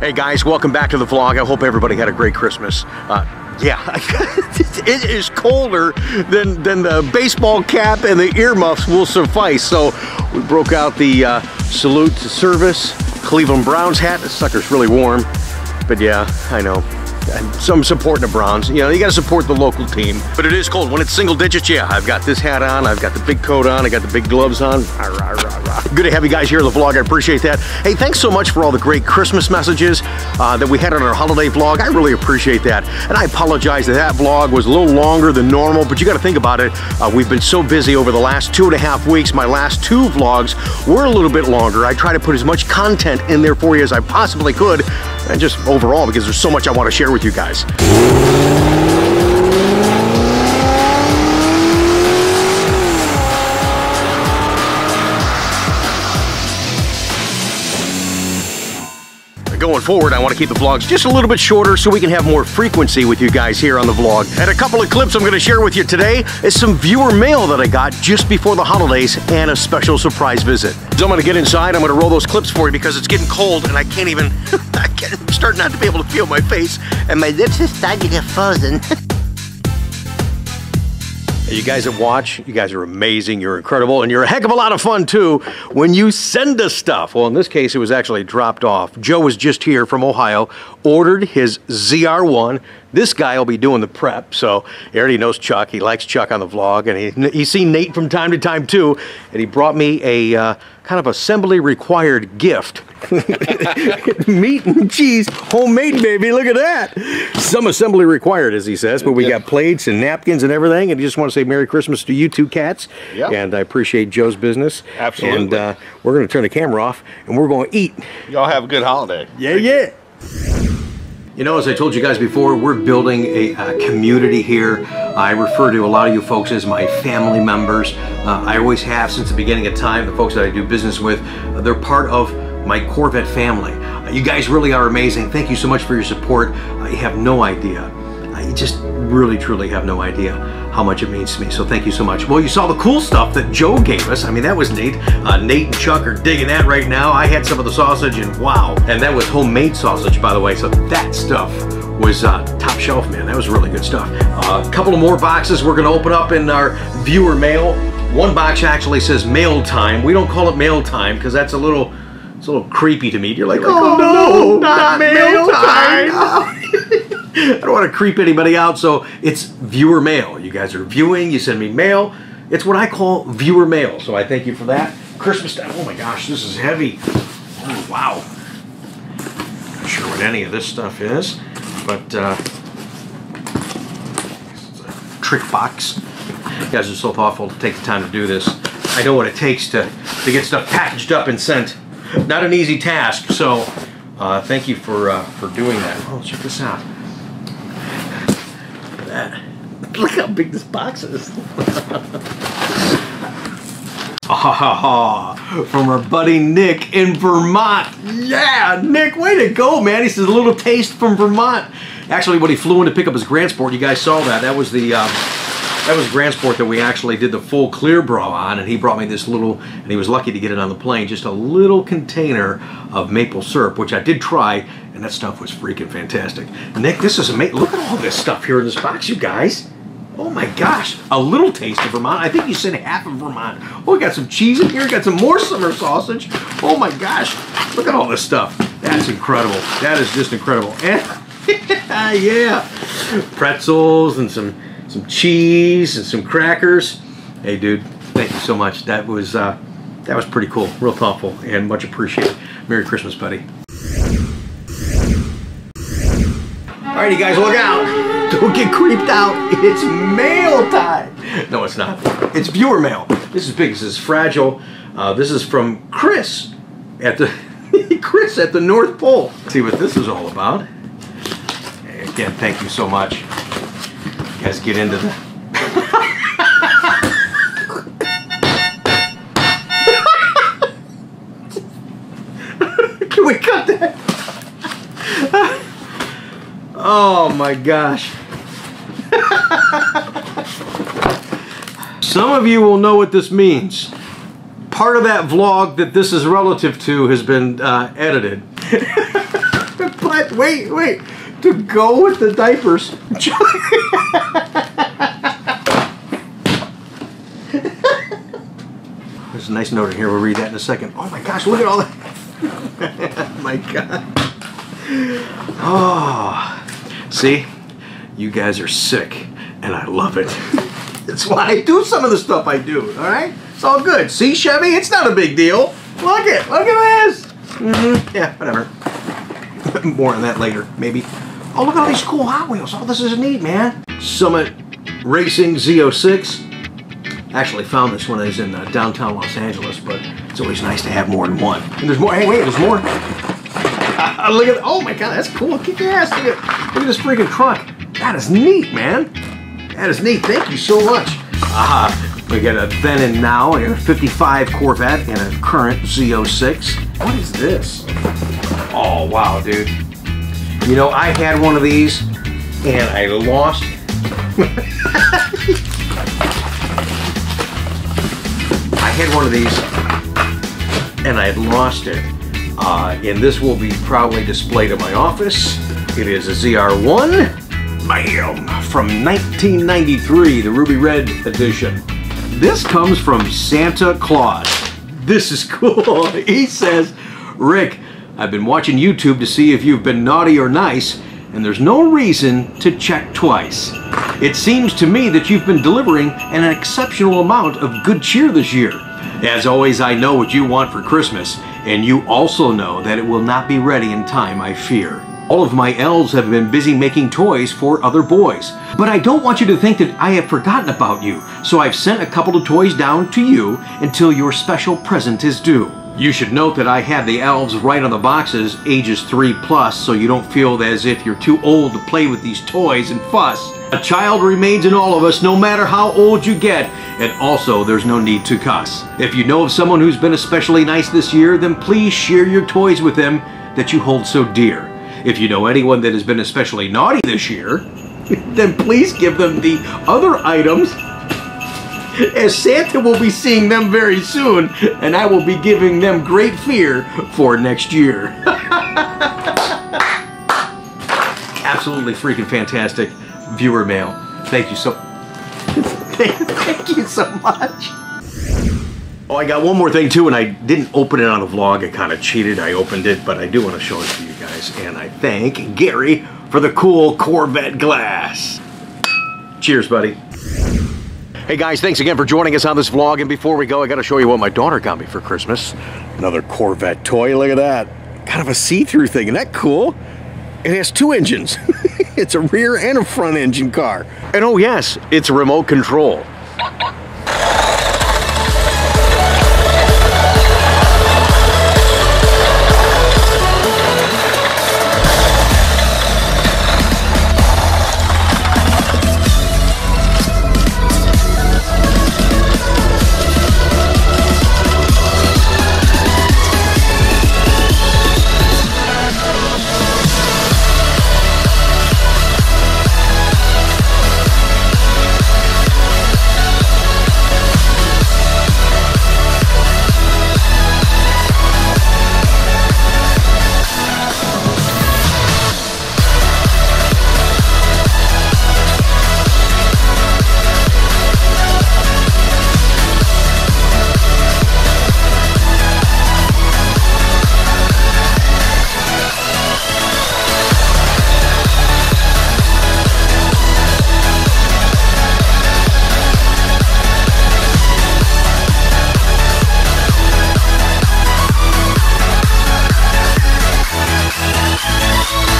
Hey guys, welcome back to the vlog. I hope everybody had a great Christmas. Yeah, it is colder than the baseball cap and the earmuffs will suffice. So we broke out the salute to service Cleveland Browns hat. This sucker's really warm, but yeah, I know. Some supporting the Browns, you know, you got to support the local team. But it is cold when it's single digits. Yeah, I've got this hat on, I've got the big coat on, I got the big gloves on. Rah, rah, rah, rah. Good to have you guys here in the vlog. I appreciate that. Hey, thanks so much for all the great Christmas messages that we had on our holiday vlog. I really appreciate that, and I apologize that that vlog was a little longer than normal, but you got to think about it. We've been so busy over the last 2.5 weeks. My last two vlogs were a little bit longer. I try to put as much content in there for you as I possibly could, and just overall because there's so much I want to share with you guys. Going forward, I want to keep the vlogs just a little bit shorter so we can have more frequency with you guys here on the vlog. And a couple of clips I'm going to share with you today is some viewer mail that I got just before the holidays and a special surprise visit. So I'm going to get inside, I'm going to roll those clips for you because it's getting cold and I can't even, I'm starting not to be able to feel my face and my lips are starting to get frozen. You guys that watch, you guys are amazing, you're incredible, and you're a heck of a lot of fun too when you send us stuff. Well, in this case, it was actually dropped off. Joe was just here from Ohio, ordered his ZR1. This guy will be doing the prep, so he already knows Chuck. He likes Chuck on the vlog, and he's seen Nate from time to time too, and he brought me a kind of assembly required gift. Meat and cheese, homemade, baby. Look at that. Some assembly required, as he says, but we got plates and napkins and everything. And I just want to say Merry Christmas to you two cats. Yep. And I appreciate Joe's business. Absolutely. And we're going to turn the camera off and we're going to eat. Y'all have a good holiday. Yeah, yeah. You know, as I told you guys before, we're building a community here. I refer to a lot of you folks as my family members. I always have since the beginning of time. The folks that I do business with, they're part of my Corvette family. You guys really are amazing. Thank you so much for your support. You have no idea. I just really, truly have no idea how much it means to me. So thank you so much. Well, you saw the cool stuff that Joe gave us. I mean, that was neat. Nate and Chuck are digging that right now. I had some of the sausage and wow. And that was homemade sausage, by the way. So that stuff was top shelf, man. That was really good stuff. A couple of more boxes we're gonna open up in our viewer mail. One box actually says mail time. We don't call it mail time because that's a little, it's a little creepy to me. You're like, oh no, not mail time. I don't want to creep anybody out, so it's viewer mail. You guys are viewing, you send me mail. It's what I call viewer mail, so I thank you for that. Christmas time, oh my gosh, this is heavy. Oh, wow. Not sure what any of this stuff is, but it's a trick box. You guys are so thoughtful to take the time to do this. I know what it takes to get stuff packaged up and sent. Not an easy task, so thank you for doing that. Oh, check this out. Look at that. Look how big this box is. From our buddy Nick in Vermont. Yeah, Nick, way to go, man. He says a little taste from Vermont. Actually, when he flew in to pick up his Grand Sport, you guys saw that. That was the... that was Grand Sport that we actually did the full clear bra on, and he brought me this little, and he was lucky to get it on the plane, just a little container of maple syrup, which I did try, and that stuff was freaking fantastic. Nick, this is amazing. Look at all this stuff here in this box, you guys. Oh my gosh, a little taste of Vermont. I think you said half of Vermont. Oh, we got some cheese in here, we got some more summer sausage. Oh my gosh, look at all this stuff. That's incredible. That is just incredible. And yeah, pretzels and some cheese and some crackers. Hey dude, thank you so much. That was pretty cool, real thoughtful and much appreciated. Merry Christmas, buddy. All right, you guys, look out. Don't get creeped out. It's mail time. No, it's not. It's viewer mail. This is big, this is fragile. This is from Chris at the, Chris at the North Pole. Let's see what this is all about. Again, thank you so much. Guys, get into the. Can we cut that? Oh my gosh. Some of you will know what this means. Part of that vlog that this is relative to has been edited. what? Wait, wait. To go with the diapers. There's a nice note in here. We'll read that in a second. Oh my gosh, look at all that. Oh my God. Oh. See? You guys are sick, and I love it. That's why I do some of the stuff I do, all right? It's all good. See, Chevy? It's not a big deal. Look it. Look at this. Mm-hmm. Yeah, whatever. More on that later, maybe. Oh, look at all these cool Hot Wheels. Oh, this is neat, man. Summit Racing Z06. Actually found this one. It's in downtown Los Angeles, but it's always nice to have more than one. And there's more. Hey, wait, there's more. Look at, oh my God, that's cool. Kick your ass. Look at this freaking trunk. That is neat, man. That is neat. Thank you so much. We got a then and now, and a 55 Corvette, and a current Z06. What is this? Oh, wow, dude. You know, I had one of these, and I lost. I had one of these, and I had lost it. And this will be probably displayed in my office. It is a ZR1, bam, from 1993, the Ruby Red edition. This comes from Santa Claus. This is cool. He says, Rick, I've been watching YouTube to see if you've been naughty or nice, and there's no reason to check twice. It seems to me that you've been delivering an exceptional amount of good cheer this year. As always, I know what you want for Christmas, and you also know that it will not be ready in time, I fear. All of my elves have been busy making toys for other boys, but I don't want you to think that I have forgotten about you, so I've sent a couple of toys down to you until your special present is due. You should note that I had the elves right on the boxes, ages 3+, so you don't feel as if you're too old to play with these toys and fuss. A child remains in all of us, no matter how old you get, and also there's no need to cuss. If you know of someone who's been especially nice this year, then please share your toys with them that you hold so dear. If you know anyone that has been especially naughty this year, then please give them the other items, as Santa will be seeing them very soon, and I will be giving them great fear for next year. Absolutely freaking fantastic viewer mail. Thank you so thank you so much. Oh, I got one more thing too, and I didn't open it on the vlog. I kind of cheated. I opened it, but I do want to show it to you guys, and I thank Gary for the cool Corvette glass. Cheers, buddy. Hey guys, thanks again for joining us on this vlog, and before we go, I gotta show you what my daughter got me for Christmas. Another Corvette toy, look at that. Kind of a see-through thing, isn't that cool? It has two engines. It's a rear and a front engine car. And oh yes, it's remote control.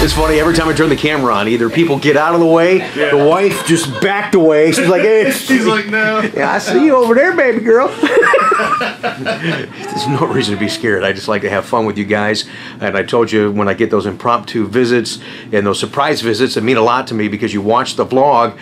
It's funny, every time I turn the camera on, either people get out of the way, yeah. The wife just backed away. She's like, hey. She's like, no. Yeah, I see you over there, baby girl. There's no reason to be scared. I just like to have fun with you guys. And I told you, when I get those impromptu visits and those surprise visits, that mean a lot to me because you watch the vlog.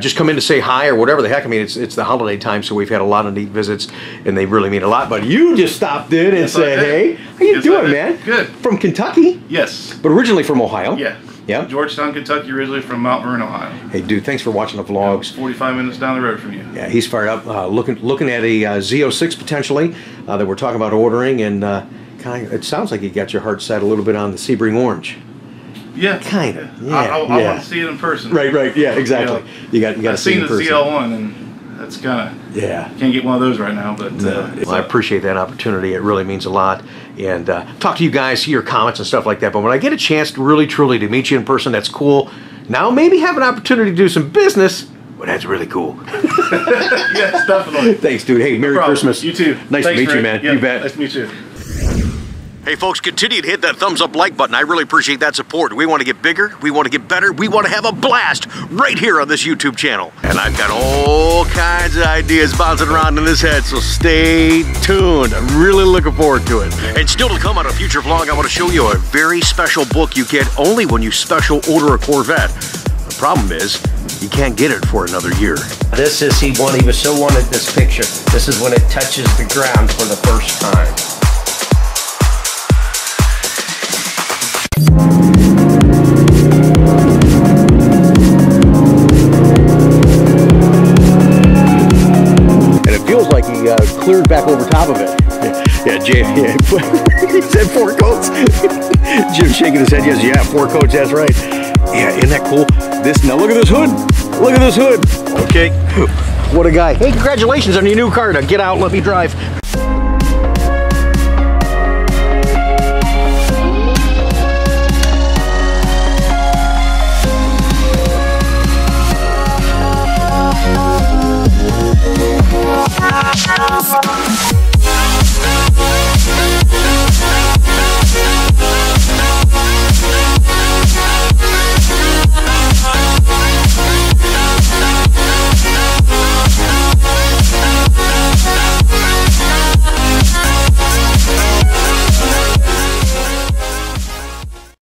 Just come in to say hi or whatever the heck. I mean, it's the holiday time, so we've had a lot of neat visits, and they really mean a lot. But you just stopped in and said, hey, how you doing, man? Good. From Kentucky? Yes. But originally from Ohio. Yeah. Yeah. Georgetown, Kentucky, originally from Mount Vernon, Ohio. Hey, dude, thanks for watching the vlogs. 45 minutes down the road from you. Yeah, he's fired up, looking at a Z06 potentially that we're talking about ordering, and it sounds like you got your heart set a little bit on the Sebring Orange. Yeah, kind of. Yeah, I want to see it in person. Right, right. Yeah, exactly. Yeah. You got to see it in person. I've seen the ZR1, and that's kind of Can't get one of those right now, but well, I appreciate that opportunity. It really means a lot. And talk to you guys, see your comments and stuff like that. But when I get a chance, really truly, to meet you in person, that's cool. Now maybe have an opportunity to do some business. Well, that's really cool. Yes, definitely. Thanks, dude. Hey, Merry Christmas. You too. Nice to meet you, man. Yeah, you bet. Nice to meet you. Hey, folks, continue to hit that thumbs up like button. I really appreciate that support. We want to get bigger. We want to get better. We want to have a blast right here on this YouTube channel. And I've got all kinds of ideas bouncing around in this head, so stay tuned. I'm really looking forward to it. And still to come on a future vlog, I want to show you a very special book you get only when you special order a Corvette. The problem is, you can't get it for another year. This is he was so wanted this picture. This is when it touches the ground for the first time. And it feels like he cleared back over top of it. Yeah, Jim, he said 4 coats. Jim shaking his head, yes, yeah, 4 coats, that's right. Yeah, isn't that cool? This, now look at this hood. Look at this hood. Okay. What a guy. Hey, congratulations on your new car. Now get out, let me drive.